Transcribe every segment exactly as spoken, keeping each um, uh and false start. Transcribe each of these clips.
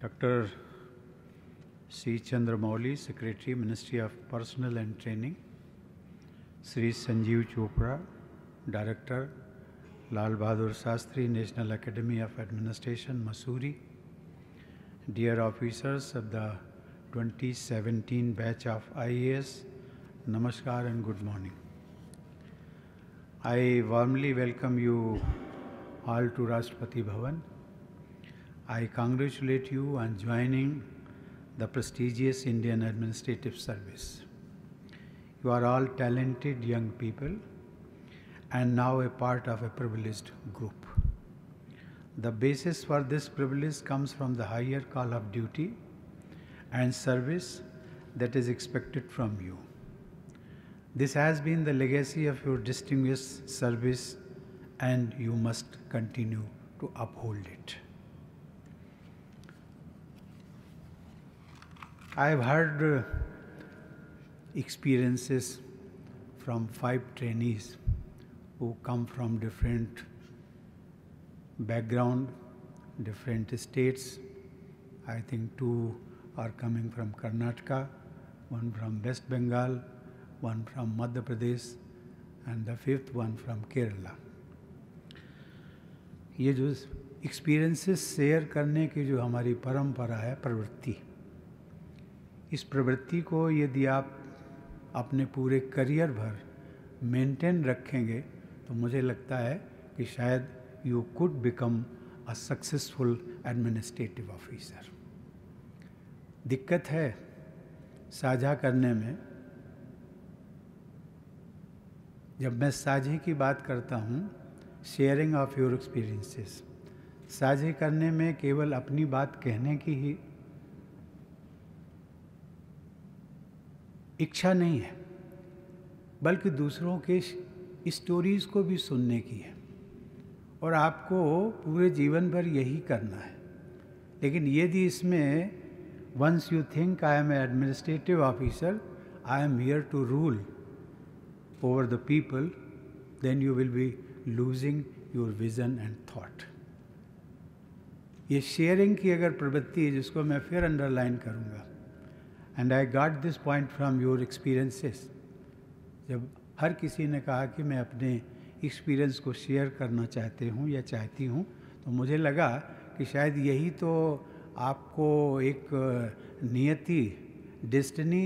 Doctor C. Chandramouli, Secretary, Ministry of Personnel and Training, Sri Sanjeev Chopra, Director, Lal Bahadur Shastri National Academy of Administration, Missouri, dear officers of the twenty seventeen batch of I A S, Namaskar and good morning. I warmly welcome you all to Rashtrapati Bhavan. I congratulate you on joining the prestigious Indian Administrative Service. You are all talented young people and now a part of a privileged group. The basis for this privilege comes from the higher call of duty and service that is expected from you. This has been the legacy of your distinguished service, and you must continue to uphold it. I have heard experiences from five trainees who come from different background, different states. I think two are coming from Karnataka, one from West Bengal, one from Madhya Pradesh, and the fifth one from Kerala. ये जो experiences share करने की जो हमारी परंपरा है, प्रवृत्ति, इस प्रवृत्ति को यदि आप अपने पूरे करियर भर मेंटेन रखेंगे तो मुझे लगता है कि शायद you could become a successful administrative officer. दिक्कत है साझा करने में. जब मैं साझे की बात करता हूँ, शेयरिंग ऑफ योर एक्सपीरियंसेस, साझे करने में केवल अपनी बात कहने की ही इच्छा नहीं है, बल्कि दूसरों के स्टोरीज़ को भी सुनने की है, और आपको पूरे जीवन भर यही करना है. लेकिन यदि इसमें once you think I am administrative officer, I am here to rule over the people, then you will be losing your vision and thought. ये sharing की अगर प्रवृत्ति है, जिसको मैं फिर underline करूँगा, and I got this point from your experiences. जब हर किसी ने कहा कि मैं अपने experience को share करना चाहते हूँ या चाहती हूँ, तो मुझे लगा कि शायद यही तो आपको एक नियति, destiny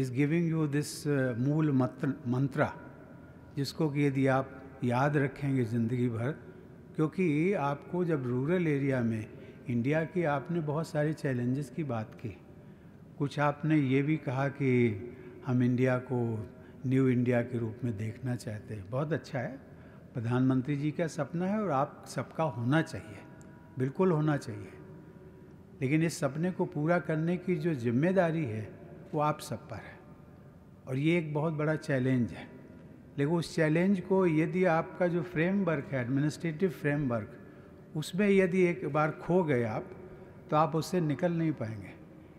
is giving you this मूल मंत्रा, जिसको कि यदि आप याद रखेंगे ज़िंदगी भर, क्योंकि आपको जब रूरल एरिया में इंडिया की आपने बहुत सारे चैलेंजेस की बात की, कुछ आपने ये भी कहा कि हम इंडिया को न्यू इंडिया के रूप में देखना चाहते हैं. बहुत अच्छा है, प्रधानमंत्री जी का सपना है और आप सबका होना चाहिए, बिल्कुल होना चाहिए. लेकिन इस सपने को पूरा करने की जो जिम्मेदारी है वो आप सब पर है, और ये एक बहुत बड़ा चैलेंज है. लेकिन उस चैलेंज को यदि आपका जो फ्रेमवर्क है, एडमिनिस्ट्रेटिव फ्रेमवर्क, उसमें यदि एक बार खो गए आप, तो आप उससे निकल नहीं पाएंगे.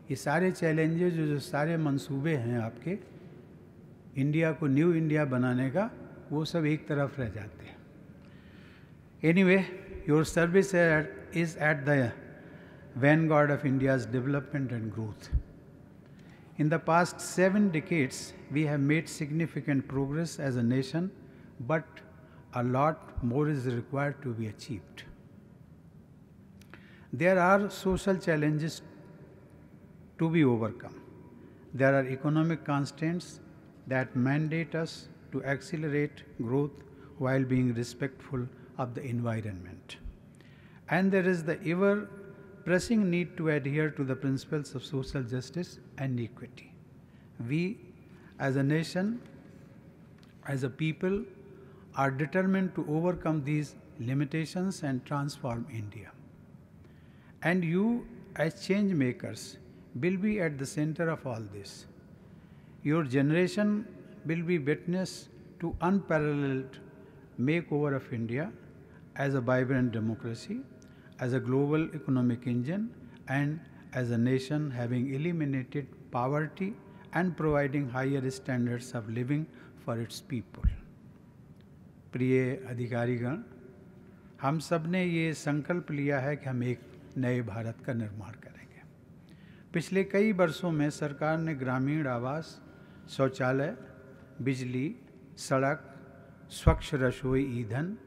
ये सारे चैलेंजेस जो, जो सारे मंसूबे हैं आपके इंडिया को न्यू इंडिया बनाने का, वो सब एक तरफ रह जाते हैं. Anyway, your service is at the vanguard of India's development and growth. In the past seven decades, we have made significant progress as a nation, but a lot more is required to be achieved. There are social challenges to be overcome. There are economic constraints that mandate us to accelerate growth while being respectful of the environment. And there is the ever pressing need to adhere to the principles of social justice and equity. We, as a nation, as a people, are determined to overcome these limitations and transform India. And you, as change makers, will be at the center of all this. Your generation will be witness to unparalleled makeover of India as a vibrant democracy, as a global economic engine, and as a nation having eliminated poverty and providing higher standards of living for its people. प्रिय अधिकारीगण, हम सब ने ये संकल्प लिया है कि हम एक नए भारत का निर्माण करेंगे। पिछले कई वर्षों में सरकार ने ग्रामीण आवास, शौचालय, बिजली, सड़क, स्वच्छ रसोई ईंधन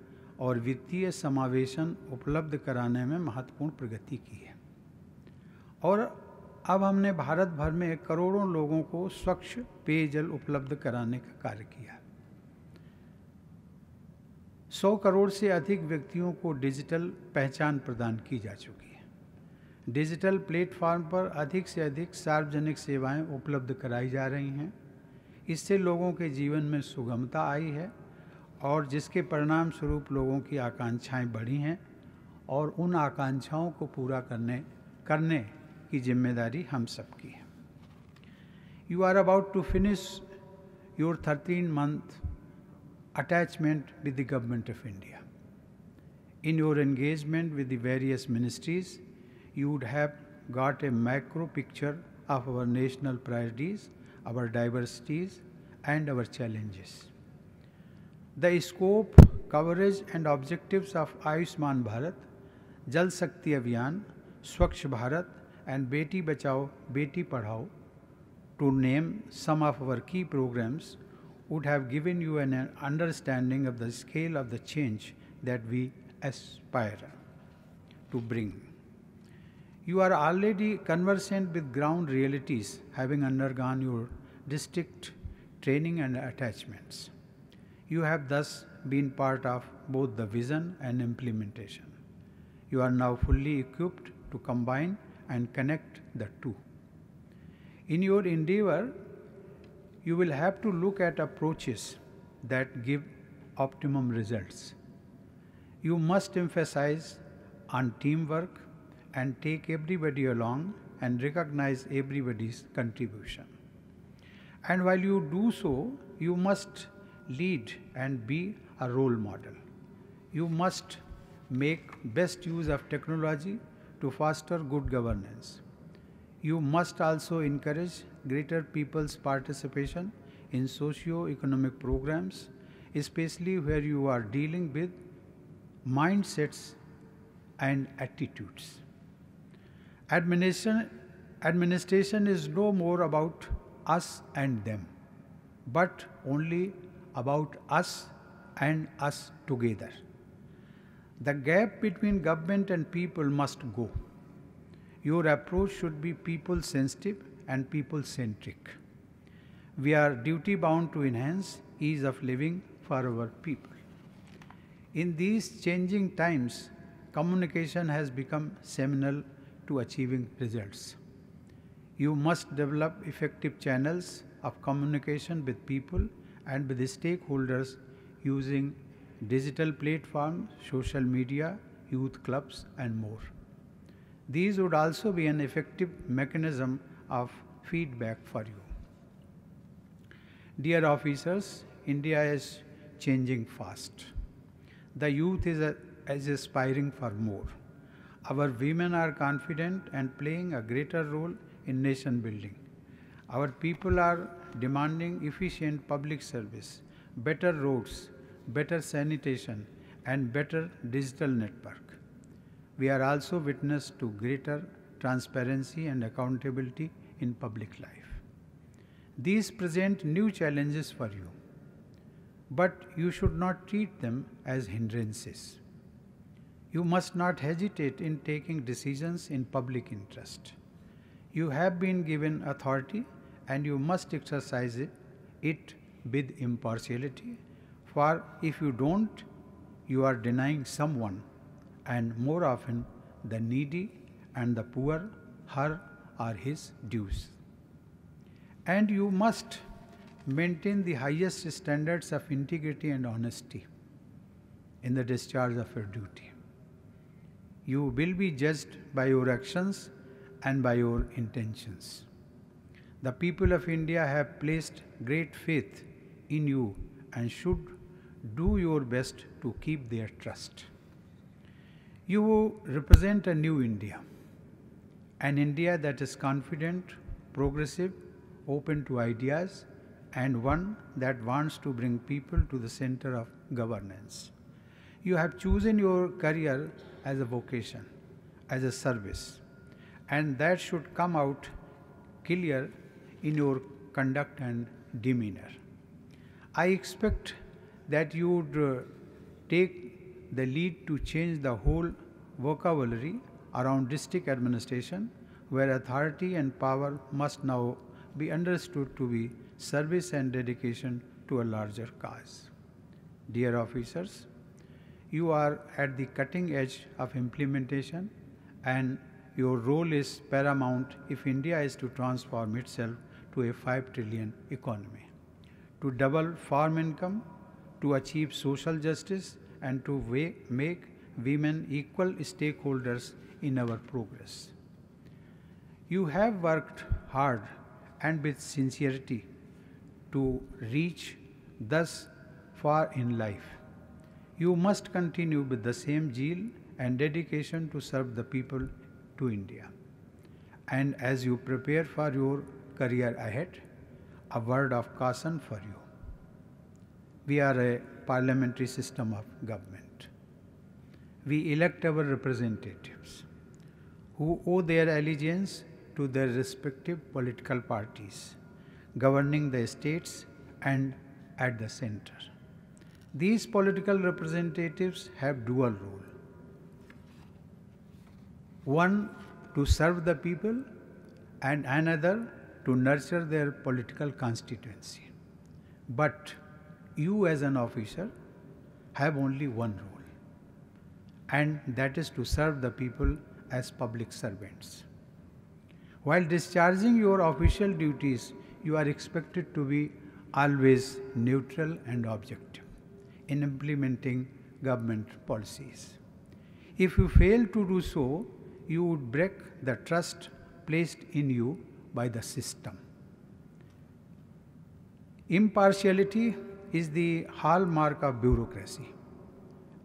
और वित्तीय समावेशन उपलब्ध कराने में महत्वपूर्ण प्रगति की है और अब हमने भारत भर में करोड़ों लोगों को स्वच्छ पेयजल उपलब्ध कराने का कार्य किया। सौ करोड़ से अधिक व्यक्तियों को डिजिटल पहचान प्रदान की जा चुकी है। डिजिटल प्लेटफॉर्म पर अधिक से अधिक सार्वजनिक सेवाएं उपलब्ध कराई जा रही हैं। इससे लोगों के जीवन में सुगमता आई है और जिसके परिणाम स्वरूप लोगों की आकांक्षाएं बढ़ी हैं और उन आकांक्षाओं को पूरा करने करने की जिम्मेदारी हम सबकी है। You are about to finish your thirteen month attachment with the Government of India. In your engagement with the various ministries, you would have got a macro picture of our national priorities, our diversities and our challenges. The scope, coverage and objectives of Ayushman Bharat, Jal Shakti Abhiyan, Swachh Bharat and Beti Bachao, Beti Padhao, to name some of our key programs, would have given you an understanding of the scale of the change that we aspire to bring. You are already conversant with ground realities, having undergone your district training and attachments. You have thus been part of both the vision and implementation. You are now fully equipped to combine and connect the two. In your endeavor, you will have to look at approaches that give optimum results. You must emphasize on teamwork and take everybody along and recognize everybody's contribution. And while you do so, you must lead and be a role model. You must make best use of technology to foster good governance. You must also encourage greater people's participation in socio-economic programs, especially where you are dealing with mindsets and attitudes. Administration, administration is no more about us and them, but only about us and us together. The gap between government and people must go. Your approach should be people-sensitive and people-centric. We are duty-bound to enhance ease of living for our people. In these changing times, communication has become seminal to achieving results. You must develop effective channels of communication with people and with stakeholders using digital platforms, social media, youth clubs, and more. These would also be an effective mechanism of feedback for you. Dear officers, India is changing fast. The youth is, a, is aspiring for more. Our women are confident and playing a greater role in nation building. Our people are demanding efficient public service, better roads, better sanitation, and better digital network. We are also witness to greater transparency and accountability in public life. These present new challenges for you, but you should not treat them as hindrances. You must not hesitate in taking decisions in public interest. You have been given authority and you must exercise it, it with impartiality, for if you don't, you are denying someone, and more often the needy and the poor, her or his dues. And you must maintain the highest standards of integrity and honesty in the discharge of your duty. You will be judged by your actions and by your intentions. The people of India have placed great faith in you and should do your best to keep their trust. You represent a new India. An India that is confident, progressive, open to ideas, and one that wants to bring people to the center of governance. You have chosen your career as a vocation, as a service, and that should come out clear in your conduct and demeanor. I expect that you would uh, take the lead to change the whole vocabulary around district administration, where authority and power must now be understood to be service and dedication to a larger cause. Dear officers, you are at the cutting edge of implementation, and your role is paramount if India is to transform itself to a five trillion economy, to double farm income, to achieve social justice, and to make women equal stakeholders in our progress. You have worked hard and with sincerity to reach thus far in life. You must continue with the same zeal and dedication to serve the people to India. And as you prepare for your career ahead, a word of caution for you. We are a parliamentary system of government. We elect our representatives who owe their allegiance to their respective political parties, governing the states and at the center. These political representatives have dual role. One to serve the people and another to nurture their political constituency. But you as an officer have only one role, and that is to serve the people as public servants. While discharging your official duties, you are expected to be always neutral and objective in implementing government policies. If you fail to do so, you would break the trust placed in you by the system. Impartiality is the hallmark of bureaucracy,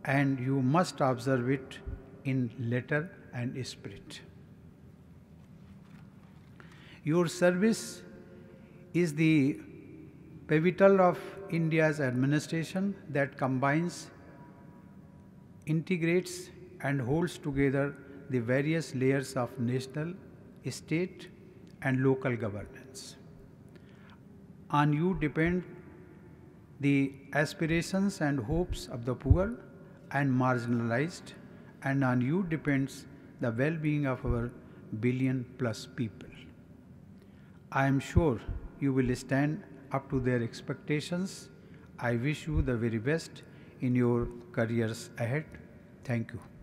and you must observe it in letter and spirit. Your service is the pivotal of India's administration that combines, integrates, and holds together the various layers of national, state, and local governance. On you depend the aspirations and hopes of the poor and marginalized, and on you depends the well-being of our billion-plus people. I am sure you will stand up to their expectations. I wish you the very best in your careers ahead. Thank you.